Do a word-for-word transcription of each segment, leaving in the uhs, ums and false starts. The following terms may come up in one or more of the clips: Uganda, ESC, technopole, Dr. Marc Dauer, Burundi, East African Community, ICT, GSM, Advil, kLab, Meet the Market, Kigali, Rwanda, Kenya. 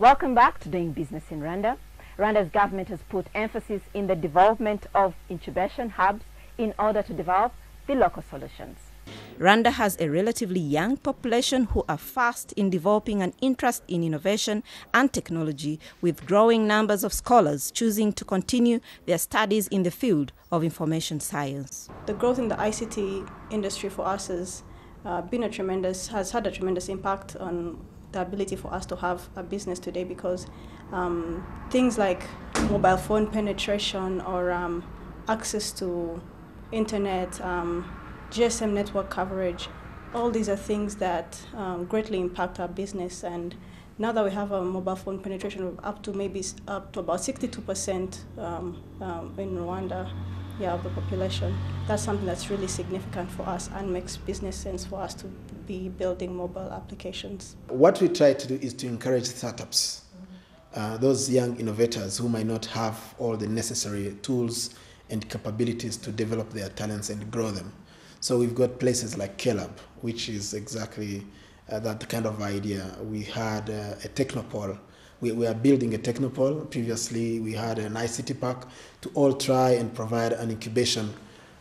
Welcome back to Doing Business in Rwanda. Rwanda's government has put emphasis in the development of incubation hubs in order to develop the local solutions. Rwanda has a relatively young population who are fast in developing an interest in innovation and technology, with growing numbers of scholars choosing to continue their studies in the field of information science. The growth in the I C T industry for us has uh, been a tremendous, has had a tremendous impact on the ability for us to have a business today, because um, things like mobile phone penetration or um, access to internet, um, G S M network coverage, all these are things that um, greatly impact our business. And now that we have a mobile phone penetration of up to maybe up to about sixty-two percent um, um, in Rwanda, yeah, of the population, that's something that's really significant for us and makes business sense for us to be building mobile applications. What we try to do is to encourage startups, uh, those young innovators who might not have all the necessary tools and capabilities to develop their talents and grow them. So we've got places like kLab, which is exactly uh, that kind of idea. We had uh, a technopole. We, we are building a technopole. Previously, we had an I C T park to all try and provide an incubation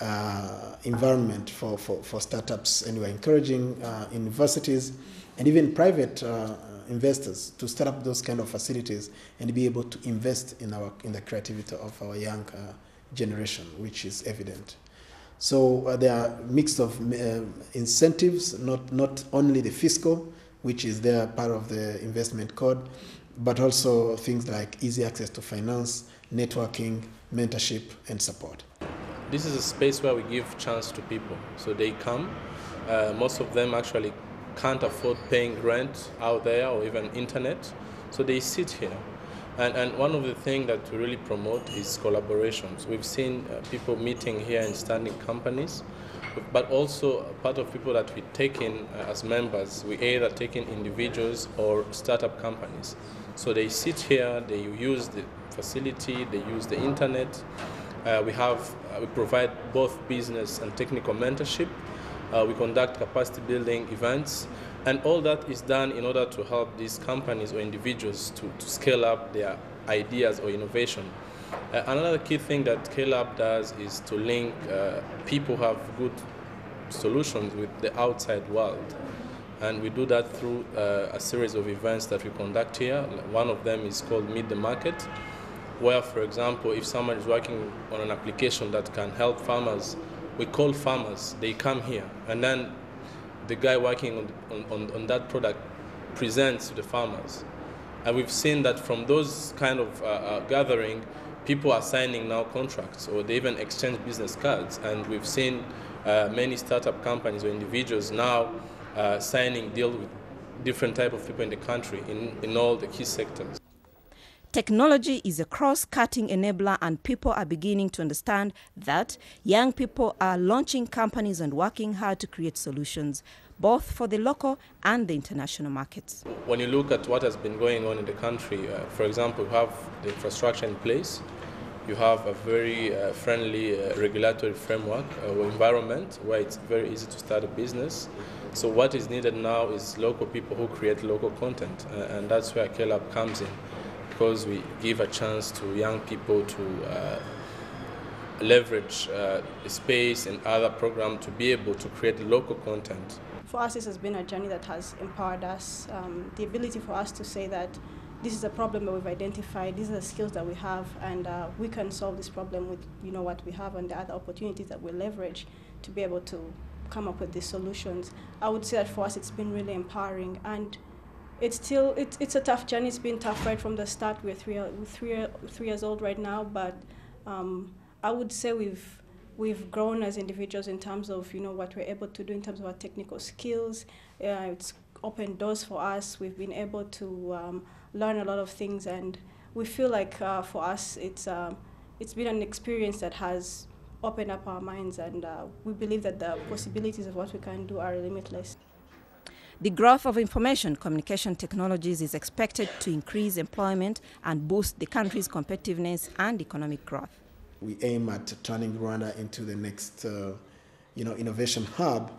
uh, environment for, for, for startups. And we're encouraging uh, universities and even private uh, investors to start up those kind of facilities and be able to invest in, our, in the creativity of our young uh, generation, which is evident. So uh, there are mix of uh, incentives, not, not only the fiscal, which is there part of the investment code, but also things like easy access to finance, networking, mentorship, and support. This is a space where we give chance to people. So they come. Uh, most of them actually can't afford paying rent out there or even internet. So they sit here. And, and one of the things that we really promote is collaborations. We've seen uh, people meeting here in standing companies, but also part of people that we take in uh, as members, we either take in individuals or startup companies. So they sit here, they use the facility, they use the internet. Uh, we, have, uh, we provide both business and technical mentorship. Uh, we conduct capacity building events. And all that is done in order to help these companies or individuals to, to scale up their ideas or innovation. Uh, another key thing that kLab does is to link uh, people who have good solutions with the outside world. And we do that through uh, a series of events that we conduct here. One of them is called Meet the Market, where, for example, if someone is working on an application that can help farmers, we call farmers, they come here, and then the guy working on, on, on that product presents to the farmers. And we've seen that from those kind of uh, uh, gathering, people are signing now contracts, or they even exchange business cards. And we've seen uh, many startup companies or individuals now uh, signing deals with different type of people in the country in, in all the key sectors. Technology is a cross-cutting enabler, and people are beginning to understand that young people are launching companies and working hard to create solutions, both for the local and the international markets. When you look at what has been going on in the country, uh, for example, you have the infrastructure in place, you have a very uh, friendly uh, regulatory framework or uh, environment where it's very easy to start a business. So what is needed now is local people who create local content, uh, and that's where kLab comes in, because we give a chance to young people to uh, leverage uh, space and other programs to be able to create local content. For us, this has been a journey that has empowered us. Um, the ability for us to say that this is a problem that we've identified, these are the skills that we have, and uh, we can solve this problem with you know what we have and the other opportunities that we leverage to be able to come up with these solutions. I would say that for us, it's been really empowering. And It's still it's it's a tough journey. It's been tough right from the start. We're three we're three three years old right now, but um, I would say we've we've grown as individuals in terms of you know what we're able to do in terms of our technical skills. Uh, it's opened doors for us. We've been able to um, learn a lot of things, and we feel like uh, for us it's uh, it's been an experience that has opened up our minds, and uh, we believe that the possibilities of what we can do are limitless. The growth of information communication technologies is expected to increase employment and boost the country's competitiveness and economic growth. We aim at turning Rwanda into the next uh, you know, innovation hub,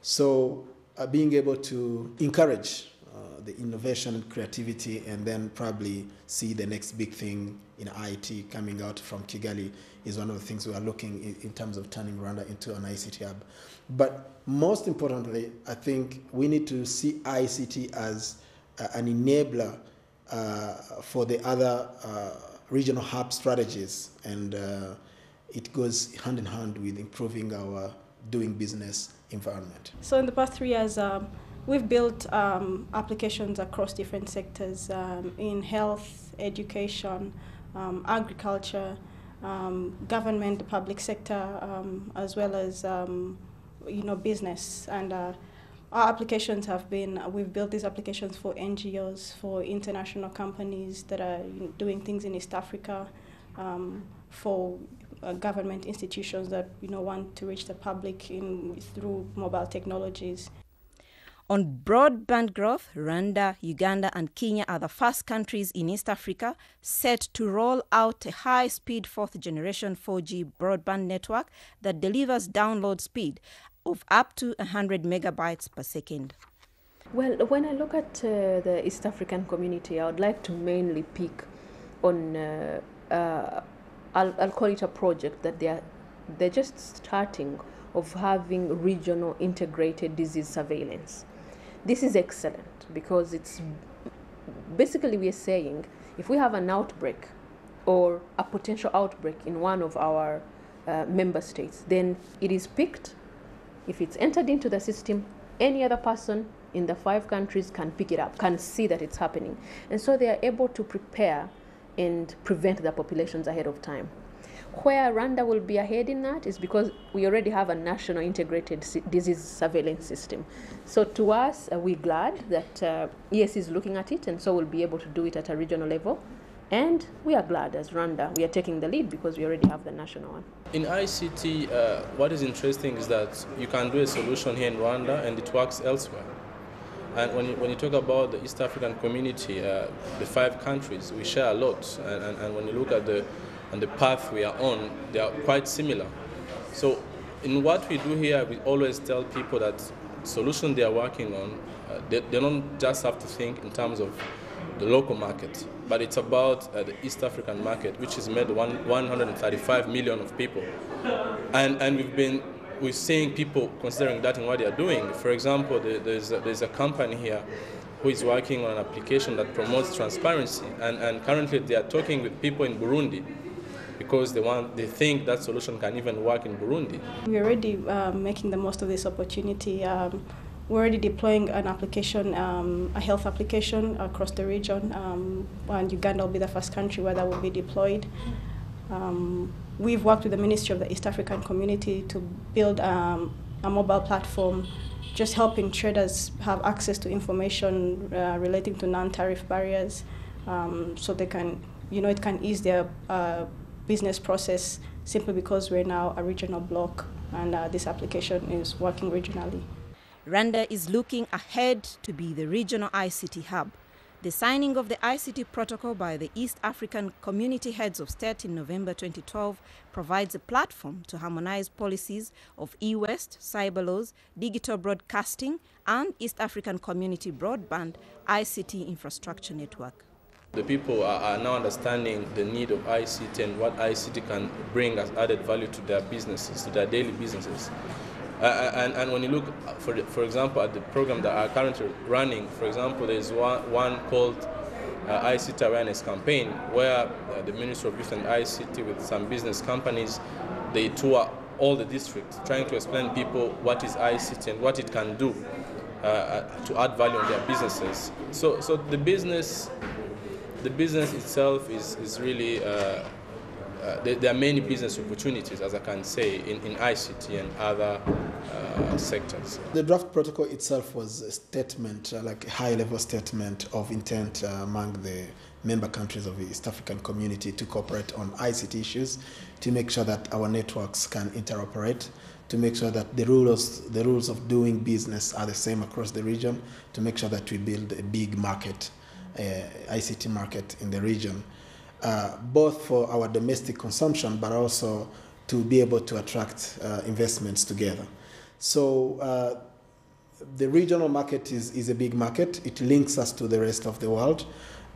so uh, being able to encourage uh, the innovation, creativity, and then probably see the next big thing in I T coming out from Kigali is one of the things we are looking in, in terms of turning Rwanda into an I C T hub. But most importantly, I think we need to see I C T as uh, an enabler uh, for the other uh, regional hub strategies, and uh, it goes hand in hand with improving our doing business environment. So in the past three years, um, we've built um, applications across different sectors um, in health, education, um, agriculture, um, government, the public sector, um, as well as um, you know, business. And uh, our applications have been, we've built these applications for N G Os, for international companies that are doing things in East Africa, um, for Uh, government institutions that you know want to reach the public in through mobile technologies. On broadband growth, Rwanda, Uganda and Kenya are the first countries in East Africa set to roll out a high-speed fourth-generation four G broadband network that delivers download speed of up to one hundred megabytes per second. Well, when I look at uh, the East African community, I would like to mainly pick on uh, uh, I'll, I'll call it a project that they're they're just starting of having regional integrated disease surveillance. This is excellent because it's basically we're saying if we have an outbreak or a potential outbreak in one of our uh, member states, then it is picked. If it's entered into the system, any other person in the five countries can pick it up, can see that it's happening. And so they are able to prepare and prevent the populations ahead of time. Where Rwanda will be ahead in that is because we already have a national integrated disease surveillance system. So to us, uh, we're glad that uh, E S C is looking at it, and so we'll be able to do it at a regional level. And we are glad as Rwanda, we are taking the lead because we already have the national one. In I C T, uh, what is interesting is that you can do a solution here in Rwanda and it works elsewhere. And when you, when you talk about the East African community, uh, the five countries, we share a lot. And, and, and when you look at the, and the path we are on, they are quite similar. So in what we do here, we always tell people that solution they are working on, uh, they, they don't just have to think in terms of the local market, but it's about uh, the East African market, which is made one, one hundred thirty-five million of people. And, and we've been we're seeing people considering that in what they are doing. For example, there's a, there's a company here who is working on an application that promotes transparency, and, and currently they are talking with people in Burundi because they want, they think that solution can even work in Burundi. We're already uh, making the most of this opportunity. Um, we're already deploying an application, um, a health application across the region, um, and Uganda will be the first country where that will be deployed. Um, We've worked with the Ministry of the East African Community to build um, a mobile platform, just helping traders have access to information uh, relating to non-tariff barriers, um, so they can, you know, it can ease their uh, business process simply because we're now a regional bloc, and uh, this application is working regionally. Rwanda is looking ahead to be the regional I C T hub. The signing of the I C T protocol by the East African Community Heads of State in November twenty twelve provides a platform to harmonize policies of e-West, cyber laws, digital broadcasting, and East African Community Broadband I C T infrastructure network. The people are now understanding the need of I C T and what I C T can bring as added value to their businesses, to their daily businesses. Uh, and, and when you look, for, the, for example, at the program that are currently running, for example, there's one, one called uh, I C T Awareness Campaign, where uh, the Ministry of Youth and I C T with some business companies, they tour all the districts, trying to explain people what is I C T and what it can do uh, to add value on their businesses. So, so the business, the business itself is, is really... Uh, Uh, there, there are many business opportunities, as I can say, in, in I C T and other uh, sectors. The draft protocol itself was a statement, uh, like a high-level statement of intent uh, among the member countries of the East African community to cooperate on I C T issues, to make sure that our networks can interoperate, to make sure that the rules, the rules of doing business are the same across the region, to make sure that we build a big market, uh, I C T market in the region. Uh, both for our domestic consumption, but also to be able to attract uh, investments together. So uh, the regional market is, is a big market. It links us to the rest of the world.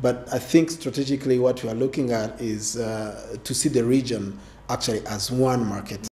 But I think strategically what we are looking at is uh, to see the region actually as one market.